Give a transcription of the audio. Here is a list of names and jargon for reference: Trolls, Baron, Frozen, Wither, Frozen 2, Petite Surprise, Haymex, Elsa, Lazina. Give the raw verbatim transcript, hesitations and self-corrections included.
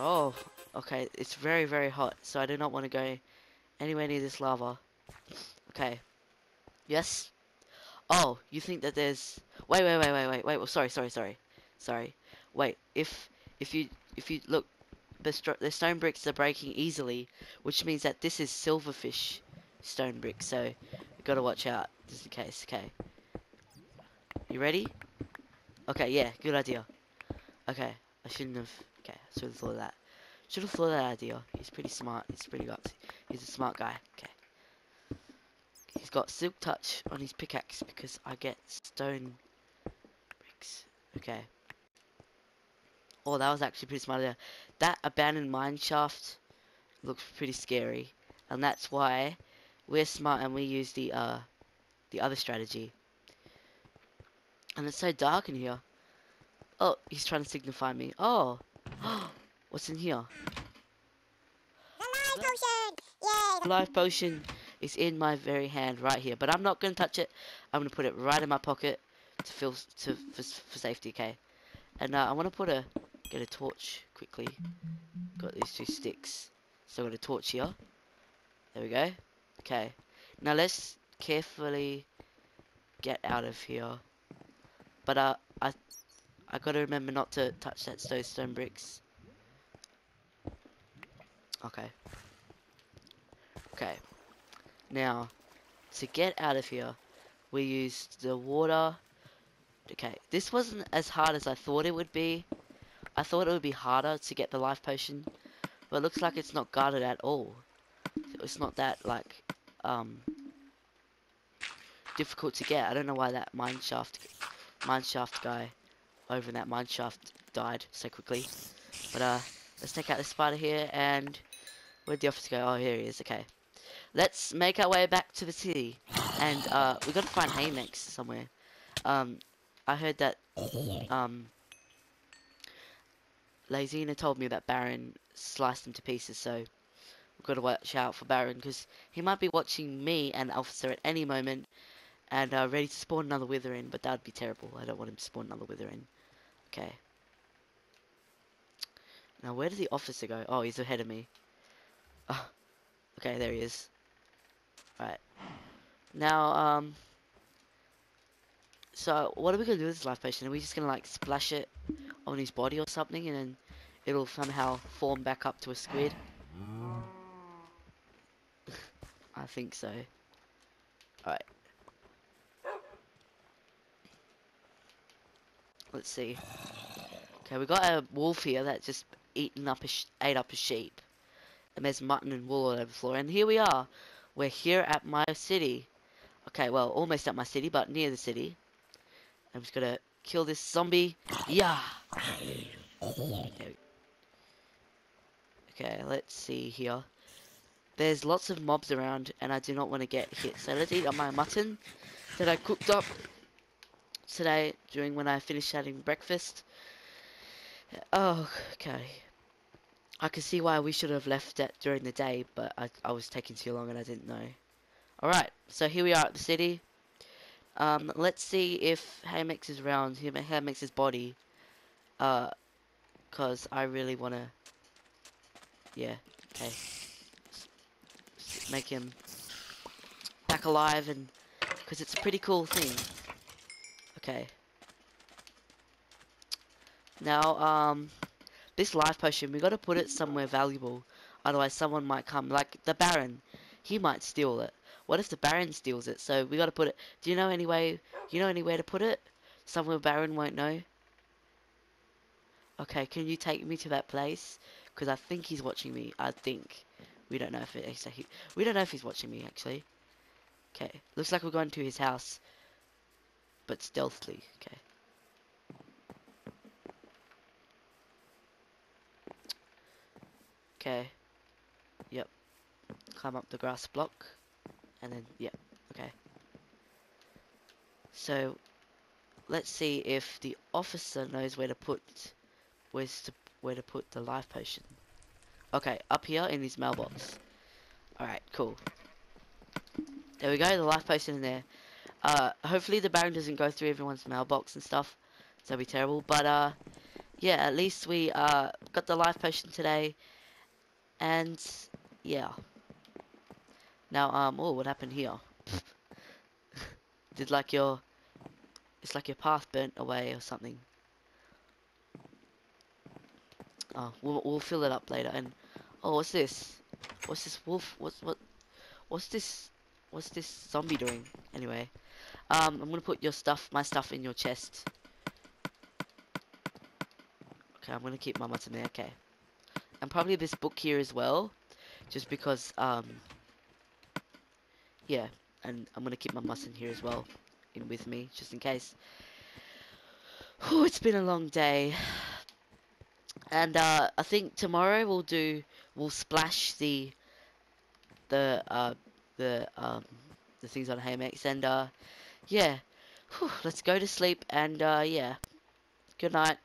Oh, okay, it's very, very hot, so I do not want to go anywhere near this lava. Okay. Yes? Oh, you think that there's... Wait, wait, wait, wait, wait, wait, well, sorry, sorry, sorry. Sorry. Wait, if, if you, if you, look, the, the stone bricks are breaking easily, which means that this is silverfish stone brick, so you gotta watch out, just in case, okay. You ready? Okay, yeah, good idea. Okay, I shouldn't have... Okay, I should have thought of that. Should have thought of that idea. He's pretty smart. He's pretty gutsy. He's a smart guy. Okay. He's got silk touch on his pickaxe because I get stone bricks. Okay. Oh, that was actually pretty smart idea. That abandoned mine shaft looks pretty scary, and that's why we're smart and we use the uh the other strategy. And it's so dark in here. Oh, he's trying to signify me. Oh. What's in here? The life potion! Yay! Life potion is in my very hand right here, but I'm not going to touch it. I'm going to put it right in my pocket to feel to for, for safety, okay? And uh, I want to put a get a torch quickly. Got these two sticks, so I got a torch here. There we go. Okay, now let's carefully get out of here. But uh, I. I gotta remember not to touch that those stone bricks. Okay. Okay. Now, to get out of here, we used the water. Okay, this wasn't as hard as I thought it would be. I thought it would be harder to get the life potion, but it looks like it's not guarded at all. It's not that like um difficult to get. I don't know why that mine shaft mine shaft guy over in that mine shaft died so quickly, but uh, let's take out this spider here. And where'd the officer go? Oh, here he is. Okay, let's make our way back to the city, and uh, we gotta find Haymex somewhere. Um, I heard that um, Lazina told me that Baron sliced him to pieces, so we've gotta watch out for Baron because he might be watching me and officer at any moment, and uh, ready to spawn another Wither in, but that would be terrible. I don't want him to spawn another Wither in. Okay. Now, where does the officer go? Oh, he's ahead of me. Oh, okay, there he is. Alright. Now, um... so, what are we going to do with this life potion? Are we just going to, like, splash it on his body or something, and then it'll somehow form back up to a squid? I think so. Alright. Let's see. Okay, we got a wolf here that just eaten up a sh ate up a sheep, and there's mutton and wool all over the floor. And here we are. We're here at my city. Okay, well, almost at my city, but near the city. I'm just gonna kill this zombie. Yeah. Okay, let's see here. There's lots of mobs around, and I do not want to get hit. So let's eat up my mutton that I cooked up today during when I finished having breakfast. Oh, okay. I can see why we should have left that during the day, but I, I was taking too long and I didn't know. Alright, so here we are at the city. Um, let's see if Haymex is around, Haymex's body. Uh, cause I really wanna... Yeah, okay. Make him back alive, and... cause it's a pretty cool thing. Okay. Now, um, this life potion, we gotta put it somewhere valuable, otherwise someone might come, like the Baron. He might steal it. What if the Baron steals it? So we gotta put it. Do you know any way? You know anywhere to put it? Somewhere Baron won't know. Okay, can you take me to that place? Because I think he's watching me. I think we don't know if it. So he, we don't know if he's watching me actually. Okay, looks like we're going to his house. But stealthily, okay. Okay. Yep. Climb up the grass block. And then, yep, okay. So, let's see if the officer knows where to put, where's to, where to put the life potion. Okay, up here in his mailbox. Alright, cool. There we go, the last post in there. Uh, hopefully the Baron doesn't go through everyone's mailbox and stuff. So that'd be terrible. But uh, yeah, at least we uh, got the life potion today. And yeah. Now, um, oh, what happened here? Did like your, it's like your path burnt away or something. Oh, we'll, we'll fill it up later. And oh, what's this? What's this wolf? What's what? What's this? What's this zombie doing? Anyway, um, I'm gonna put your stuff, my stuff, in your chest. Okay, I'm gonna keep my mutton there. Okay, and probably this book here as well, just because. Um, yeah, and I'm gonna keep my mutton here as well, in with me, just in case. Oh, it's been a long day. And uh, I think tomorrow we'll do we'll splash the the uh, the um, the things on Haymex, and uh, yeah, whew, let's go to sleep, and uh, yeah, good night.